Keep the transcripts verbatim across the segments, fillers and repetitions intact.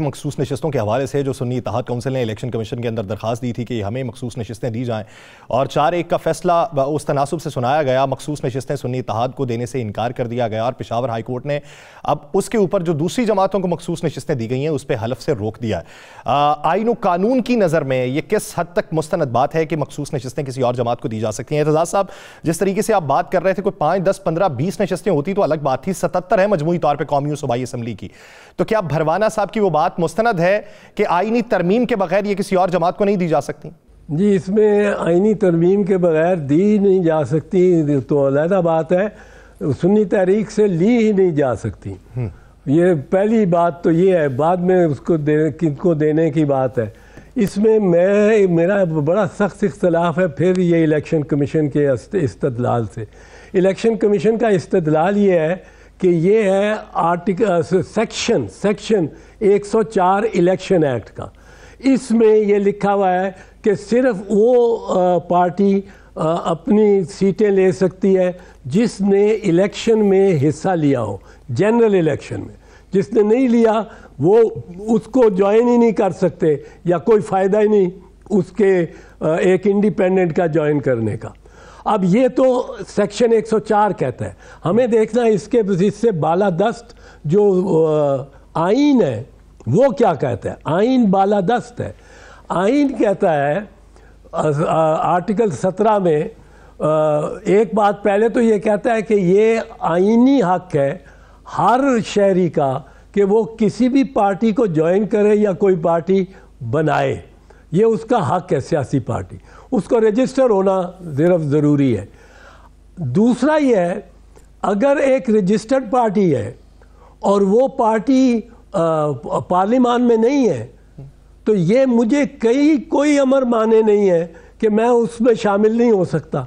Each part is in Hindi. मखसूस नशस्तों के हवाले से जो सुन्नी इत्तेहाद काउंसिल ने इलेक्शन कमीशन के अंदर दरख्वास्त दी थी कि हमें मखसूस नशस्तें दी जाएँ और चार एक का फैसला उस तनासुब से सुनाया गया। मखसूस नशस्तें सुन्नी इत्तेहाद को देने से इनकार कर दिया गया और पेशावर हाई कोर्ट ने अब उसके ऊपर जो दूसरी जमातों को मखसूस नशस्तें दी गई हैं उस पर हलफ से रोक दिया है। आईन कानून की नज़र में ये किस हद तक मुस्तनद बात है कि मखसूस नशस्तें किसी और जमात को दी जा सकती हैं? एतजाज साहब, जिस तरीके से आप बात कर रहे थे कोई पाँच दस पंद्रह बीस नशस्तें होती तो अलग बात थी, सतहत्तर है मजमूई तौर पर कौमी सूबाई असम्बली की, तो क्या भरवाना साहब की वो बात मुस्तनद है कि आईनी तरमीम के बगैर ये किसी और जमात को नहीं दी जा सकती? जी, इसमें आईनी तरमीम के बगैर दी नहीं जा सकती तो अलहदा बात है, सुन्नी तहरीक से ली ही नहीं जा सकती। ये पहली बात तो ये है, बाद में उसको दे, किनको देने की बात है। इसमें मैं मेरा बड़ा सख्त इख्तलाफ है फिर ये इलेक्शन कमीशन के इस्तदलाल से। इलेक्शन कमीशन का इस्तदलाल ये है कि ये है आर्टिकल सेक्शन सेक्शन एक सौ चार इलेक्शन एक्ट का। इसमें ये लिखा हुआ है कि सिर्फ वो पार्टी अपनी सीटें ले सकती है जिसने इलेक्शन में हिस्सा लिया हो, जनरल इलेक्शन में। जिसने नहीं लिया वो उसको ज्वाइन ही नहीं कर सकते या कोई फ़ायदा ही नहीं उसके एक इंडिपेंडेंट का ज्वाइन करने का। अब ये तो सेक्शन एक सौ चार कहता है, हमें देखना है इसके इससे बालादस्त जो आइन है वो क्या कहता है। आइन बालादस्त है। आइन कहता है आर्टिकल सत्रह में एक बात पहले तो ये कहता है कि ये आइनी हक है हर शहरी का कि वो किसी भी पार्टी को ज्वाइन करे या कोई पार्टी बनाए, ये उसका हक है। सियासी पार्टी उसको रजिस्टर होना सिर्फ ज़रूरी है। दूसरा ये है, अगर एक रजिस्टर्ड पार्टी है और वो पार्टी पार्लियामान में नहीं है तो ये मुझे कई कोई अमर माने नहीं है कि मैं उसमें शामिल नहीं हो सकता।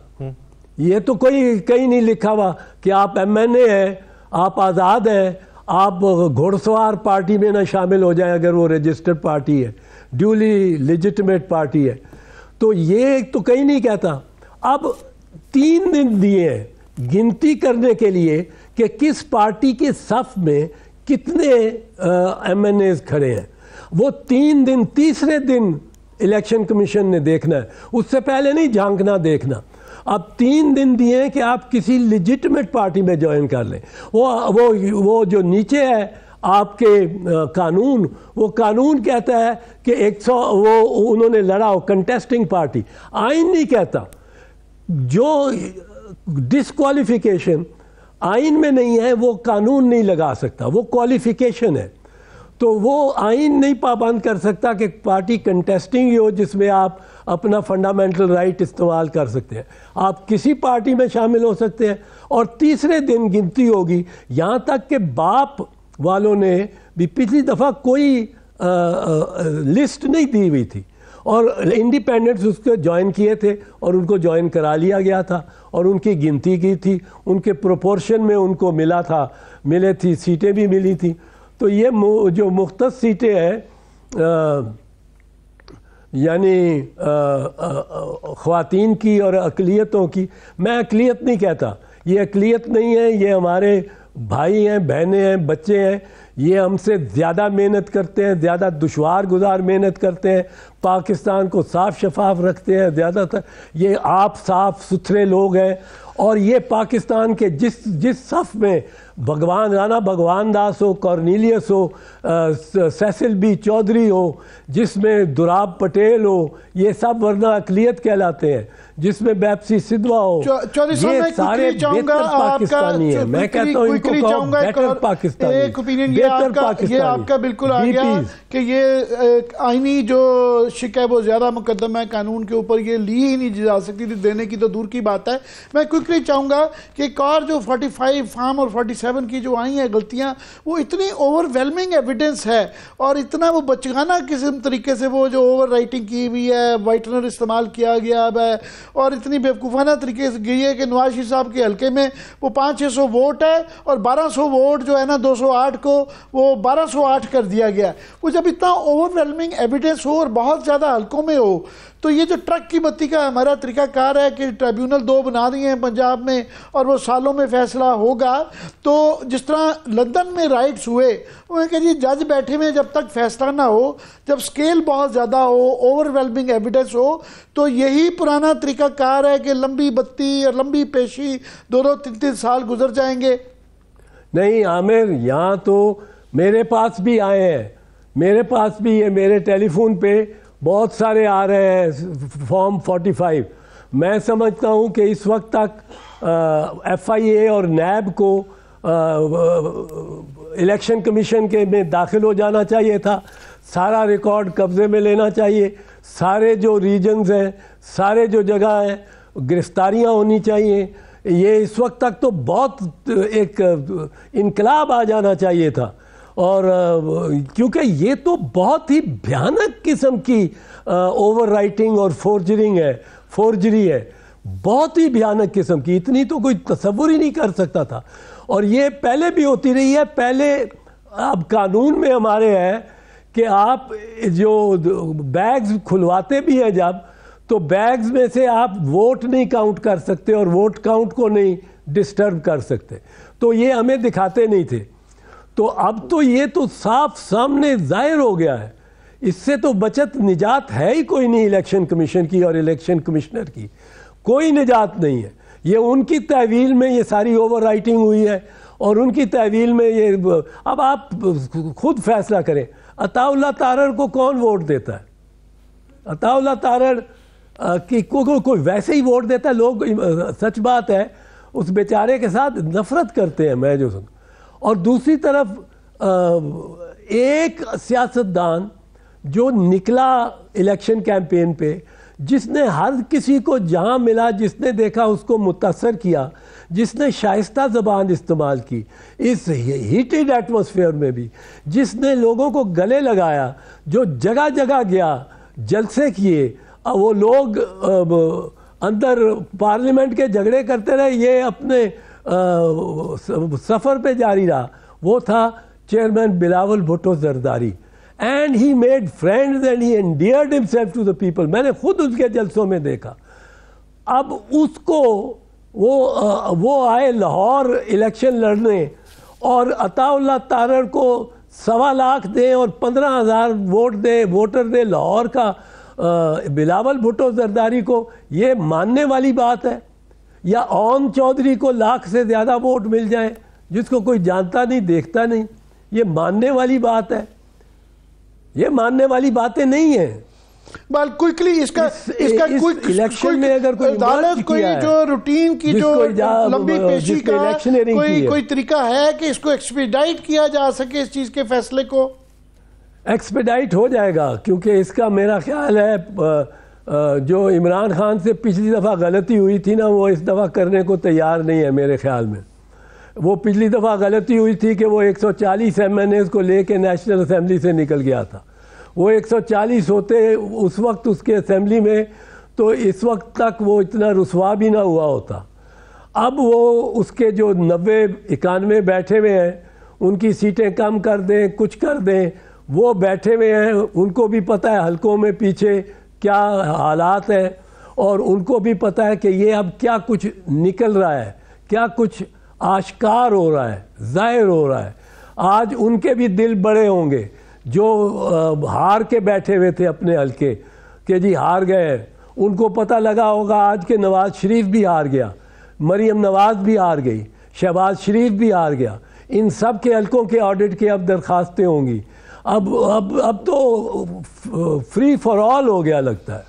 ये तो कोई कहीं नहीं लिखा हुआ कि आप एम एन ए हैं, आप आज़ाद हैं, आप घुड़सवार पार्टी में ना शामिल हो जाए अगर वो रजिस्टर्ड पार्टी है, ड्यूली लेजिटिमेट पार्टी है। तो ये तो कहीं नहीं कहता। अब तीन दिन दिए हैं गिनती करने के लिए कि किस पार्टी के सफ़ में कितने एम एन एज़ खड़े हैं। वो तीन दिन, तीसरे दिन इलेक्शन कमीशन ने देखना है, उससे पहले नहीं झांकना, देखना। अब तीन दिन दिए हैं कि आप किसी लेजिटिमेट पार्टी में ज्वाइन कर लें। वो वो वो जो नीचे है आपके कानून, वो कानून कहता है कि एक सौ वो उन्होंने लड़ा हो कंटेस्टिंग पार्टी। आइन नहीं कहता। जो डिसक्वालिफिकेशन आइन में नहीं है वो कानून नहीं लगा सकता, वो क्वालिफिकेशन है। तो वो आइन नहीं पाबंद कर सकता कि पार्टी कंटेस्टिंग ही हो जिसमें आप अपना फंडामेंटल राइट इस्तेमाल कर सकते हैं। आप किसी पार्टी में शामिल हो सकते हैं और तीसरे दिन गिनती होगी। यहाँ तक कि बाप वालों ने भी पिछली दफ़ा कोई आ, आ, लिस्ट नहीं दी हुई थी और इंडिपेंडेंट्स उसको ज्वाइन किए थे और उनको ज्वाइन करा लिया गया था और उनकी गिनती की थी, उनके प्रोपोर्शन में उनको मिला था, मिले थी सीटें भी मिली थी। तो ये जो मुख्तस सीटें हैं यानी ख़वातीन की और अक़लियतों की, मैं अक़लियत नहीं कहता, ये अक़लियत नहीं है, ये हमारे भाई हैं, बहनें हैं, बच्चे हैं, ये हमसे ज़्यादा मेहनत करते हैं, ज़्यादा दुशवार गुजार मेहनत करते हैं, पाकिस्तान को साफ शफाफ रखते हैं। ज़्यादातर ये आप साफ सुथरे लोग हैं और ये पाकिस्तान के जिस जिस सफ़ में भगवान राणा भगवान दास हो, कॉर्नीलियस हो, सेसिल बी चौधरी हो, जिसमें दुराब पटेल हो, ये सब वरना अक़लियत कहलाते हैं, जिसमें बैपसी सिद्धवा हो, ये सारे बेहतर पाकिस्तानी हैं। मैं कहता हूँ इनको कहो बेहतर पाकिस्तानी, बेहतर पाकिस्तानी। ये आपका बिल्कुल आ गया कि ये आइनी जो शिकायत वो ज़्यादा मुकदमा है कानून के ऊपर, ये ली ही नहीं जा सकती थी, देने की तो दूर की बात है। मैं क्विकली चाहूँगा कि एक और जो फोर्टी फाइव फार्म और फोर्टी सेवन की जो आई हैं गलतियाँ, वो इतनी ओवरवेलमिंग एविडेंस है और इतना वो बचगाना किस्म तरीके से वो जो ओवर राइटिंग की हुई है, वाइटनर इस्तेमाल किया गया है और इतनी बेवकूफ़ाना तरीके से गई है कि नवाज शरीफ साहब के हल्के में वो पाँच छः सौ वोट है और बारह सौ वोट जो है ना दो सौ आठ को वो बारह सौ आठ कर दिया गया। वो जब इतना ओवरवेलमिंग एविडेंस हो और बहुत ज़्यादा हल्कों में हो तो ये जो ट्रक की बत्ती का हमारा तरीकाकार है कि ट्रिब्यूनल दो बना दिए हैं, पंजाब में, और वो सालों में फैसला होगा। तो जिस तरह लंदन में राइट्स हुए, उन्हें कहा जी जज बैठे में जब तक फैसला ना हो, जब स्केल बहुत ज़्यादा हो, ओवरवेलमिंग एविडेंस हो, तो यही पुराना तरीकाकार है कि लंबी बत्ती और लंबी पेशी, दोनों तीन तीन साल गुजर जाएंगे। नहीं आमिर, यहाँ तो मेरे पास भी आए हैं, मेरे पास भी ये मेरे टेलीफोन पे बहुत सारे आ रहे हैं फॉर्म पैंतालीस। मैं समझता हूँ कि इस वक्त तक एफ आई ए और नैब को इलेक्शन कमीशन के में दाखिल हो जाना चाहिए था, सारा रिकॉर्ड कब्जे में लेना चाहिए, सारे जो रीजन्स हैं, सारे जो जगह हैं, गिरफ्तारियाँ होनी चाहिए। ये इस वक्त तक तो बहुत एक इनकलाब आ जाना चाहिए था, और क्योंकि ये तो बहुत ही भयानक किस्म की ओवर राइटिंग और फोर्जरिंग है, फोर्जरी है, बहुत ही भयानक किस्म की, इतनी तो कोई तसव्वुर ही नहीं कर सकता था। और ये पहले भी होती रही है। पहले अब कानून में हमारे है कि आप जो बैग्स खुलवाते भी हैं जब, तो बैग्स में से आप वोट नहीं काउंट कर सकते और वोट काउंट को नहीं डिस्टर्ब कर सकते, तो ये हमें दिखाते नहीं थे। तो अब तो ये तो साफ सामने जाहिर हो गया है, इससे तो बचत निजात है ही कोई नहीं। इलेक्शन कमीशन की और इलेक्शन कमिश्नर की कोई निजात नहीं है। ये उनकी तहवील में ये सारी ओवर राइटिंग हुई है, और उनकी तहवील में ये, अब आप खुद फैसला करें। अताउल्ला तारर को कौन वोट देता है? अताउल्ला तारर कि को, को, कोई वैसे ही वोट देता है? लोग, सच बात है, उस बेचारे के साथ नफरत करते हैं, मैं जो सुन। और दूसरी तरफ एक सियासतदान जो निकला इलेक्शन कैंपेन पे, जिसने हर किसी को जहाँ मिला, जिसने देखा उसको मुतासर किया, जिसने शाइस्ता ज़बान इस्तेमाल की इस हीटेड एटमॉस्फेयर में भी, जिसने लोगों को गले लगाया, जो जगह जगह गया, जलसे किए, वो लोग अंदर पार्लियामेंट के झगड़े करते रहे, ये अपने सफ़र पे जारी रहा, वो था chairman Bilawal Bhutto Zardari. And he made friends and he endeared himself to the people. मैंने खुद उसके जलसों में देखा। अब उसको वो वो आए लाहौर इलेक्शन लड़ने, और अताउल्ला तारर को सवा लाख दें और पंद्रह हज़ार वोट दें, वोटर दें लाहौर का बिलावल भुट्टो जरदारी को, ये मानने वाली बात है? या ओम चौधरी को लाख से ज़्यादा वोट मिल जाए, जिसको कोई जानता नहीं, देखता नहीं, ये मानने वाली बात है? ये मानने वाली बातें नहीं है। क्विकली इसका इस, इसका इस क्विक, इलेक्शन में अगर कोई अदालत कोई जो रूटीन की जो लंबी पेशी का कोई कोई तरीका है कि इसको एक्सपीडाइट किया जा सके, इस चीज़ के फैसले को? एक्सपेडाइट हो जाएगा, क्योंकि इसका मेरा ख्याल है जो इमरान खान से पिछली दफ़ा गलती हुई थी ना, वो इस दफ़ा करने को तैयार नहीं है मेरे ख्याल में। वो पिछली दफ़ा गलती हुई थी कि वो एक सौ चालीस एम एन एज़ को लेके नेशनल असम्बली से निकल गया था। वो एक सौ चालीस होते उस वक्त उसके असम्बली में, तो इस वक्त तक वो इतना रुसवा भी ना हुआ होता। अब वो उसके जो नब्बे इक्यानवे बैठे हुए हैं, उनकी सीटें कम कर दें, कुछ कर दें, वो बैठे हुए हैं, उनको भी पता है हलकों में पीछे क्या हालात हैं, और उनको भी पता है कि ये अब क्या कुछ निकल रहा है, क्या कुछ आश्कार हो रहा है, जाहिर हो रहा है। आज उनके भी दिल बड़े होंगे जो हार के बैठे हुए थे अपने हलके के, जी हार गए हैं। उनको पता लगा होगा आज के नवाज़ शरीफ भी हार गया, मरीम नवाज़ भी हार गई, शहबाज शरीफ भी हार गया, इन सब के हलकों के ऑडिट के अब दरख्वास्तें होंगी। अब अब अब तो फ्री फॉर ऑल हो गया लगता है।